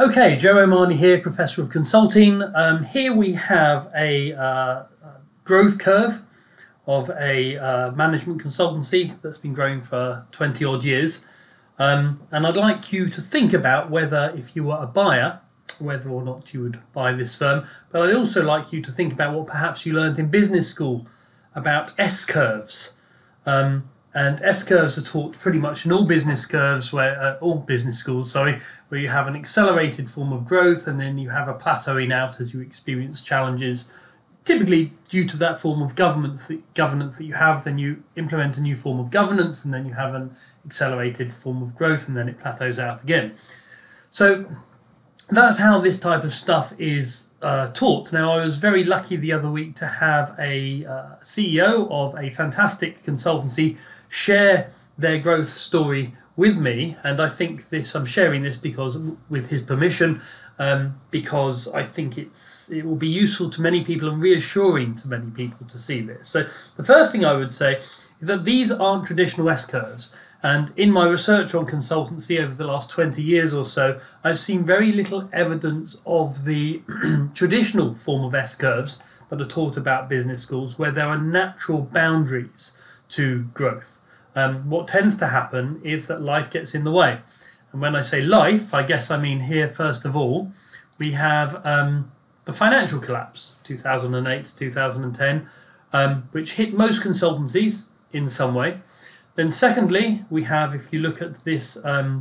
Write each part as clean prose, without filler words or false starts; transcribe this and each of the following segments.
Okay, Joe O'Mahony here, Professor of Consulting. Here we have a growth curve of a management consultancy that's been growing for 20 odd years. And I'd like you to think about whether, if you were a buyer, whether or not you would buy this firm. But I'd also like you to think about what perhaps you learned in business school about S-curves. And S-curves are taught pretty much in all business curves, where all business schools, where you have an accelerated form of growth and then you have a plateauing out as you experience challenges. Typically, due to that form of governance that you have, then you implement a new form of governance and then you have an accelerated form of growth and then it plateaus out again. So that's how this type of stuff is taught. Now, I was very lucky the other week to have a CEO of a fantastic consultancy share their growth story with me, and I think this, I'm sharing this because, with his permission, because I think it will be useful to many people and reassuring to many people to see this. So the first thing I would say is that these aren't traditional S-curves, and in my research on consultancy over the last 20 years or so, I've seen very little evidence of the traditional form of S-curves that are taught about business schools, where there are natural boundaries to growth. What tends to happen is that life gets in the way. And when I say life, I guess I mean here, first of all, we have the financial collapse, 2008 to 2010, which hit most consultancies in some way. Then secondly, we have, if you look at this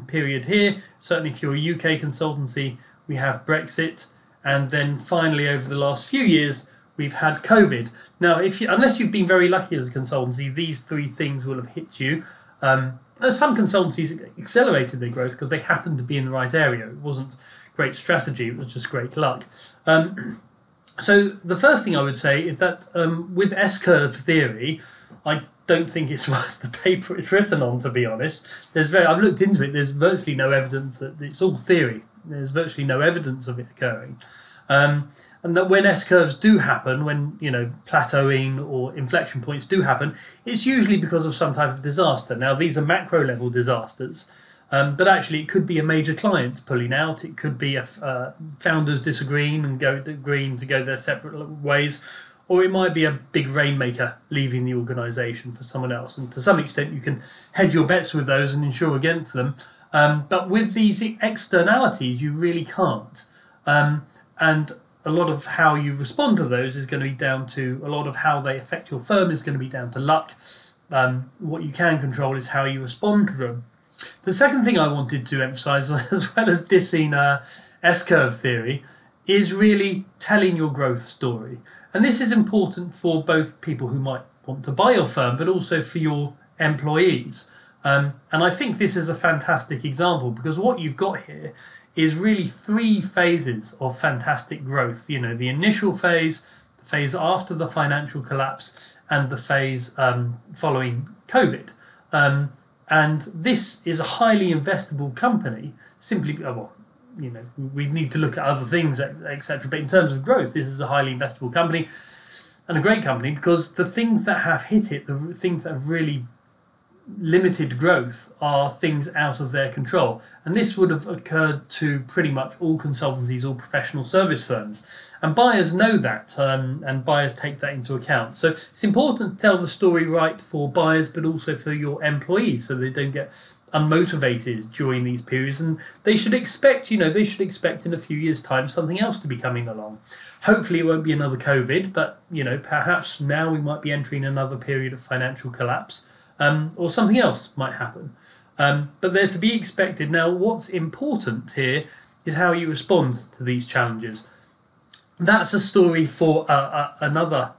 period here, certainly if you're a UK consultancy, we have Brexit. And then finally, over the last few years, we've had COVID. Now, unless you've been very lucky as a consultancy, these three things will have hit you. Some consultancies accelerated their growth because they happened to be in the right area. It wasn't great strategy, it was just great luck. So the first thing I would say is that with S-curve theory, I don't think it's worth the paper it's written on, to be honest. I've looked into it, there's virtually no evidence that it's all theory. There's virtually no evidence of it occurring. And that when S-curves do happen, when, you know, plateauing or inflection points do happen, it's usually because of some type of disaster. Now, these are macro-level disasters, but actually it could be a major client pulling out. It could be founders disagreeing and agreeing to go their separate ways, or it might be a big rainmaker leaving the organisation for someone else. And to some extent, you can hedge your bets with those and insure against them. But with these externalities, you really can't. And a lot of how you respond to those is going to be down to, a lot of how they affect your firm is going to be down to luck. What you can control is how you respond to them. The second thing I wanted to emphasize, as well as dissing S-curve theory, is really telling your growth story. And this is important for both people who might want to buy your firm, but also for your employees. And I think this is a fantastic example, because what you've got here is really three phases of fantastic growth. You know, the initial phase, the phase after the financial collapse, and the phase following COVID. And this is a highly investable company, simply, well, you know, we need to look at other things, etc. But in terms of growth, this is a highly investable company and a great company, because the things that have hit it, the things that have really limited growth, are things out of their control. And this would have occurred to pretty much all consultancies, all professional service firms. And buyers know that, and buyers take that into account. So it's important to tell the story right for buyers, but also for your employees, so they don't get unmotivated during these periods. And they should expect, you know, they should expect in a few years' time something else to be coming along. Hopefully it won't be another COVID, but, you know, perhaps now we might be entering another period of financial collapse. Or something else might happen. But they're to be expected. Now, what's important here is how you respond to these challenges. That's a story for another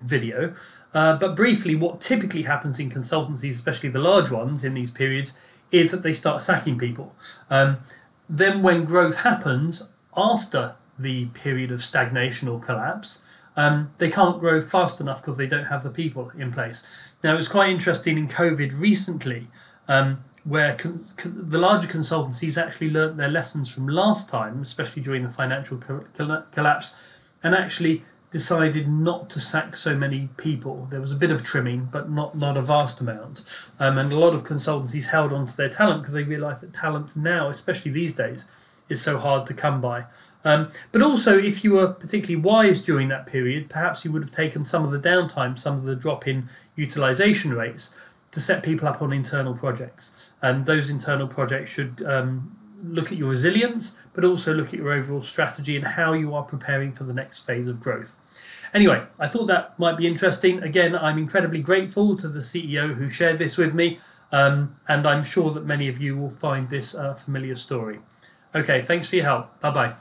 video. But briefly, what typically happens in consultancies, especially the large ones in these periods, is that they start sacking people. Then when growth happens after the period of stagnation or collapse, they can't grow fast enough because they don't have the people in place. Now, it was quite interesting in COVID recently, where the larger consultancies actually learnt their lessons from last time, especially during the financial collapse, and actually decided not to sack so many people. There was a bit of trimming, but not a vast amount. And a lot of consultancies held on to their talent because they realised that talent now, especially these days, is so hard to come by. But also, if you were particularly wise during that period, perhaps you would have taken some of the downtime, some of the drop in utilisation rates, to set people up on internal projects. And those internal projects should look at your resilience, but also look at your overall strategy and how you are preparing for the next phase of growth. Anyway, I thought that might be interesting. Again, I'm incredibly grateful to the CEO who shared this with me, and I'm sure that many of you will find this a familiar story. Okay, thanks for your help. Bye-bye.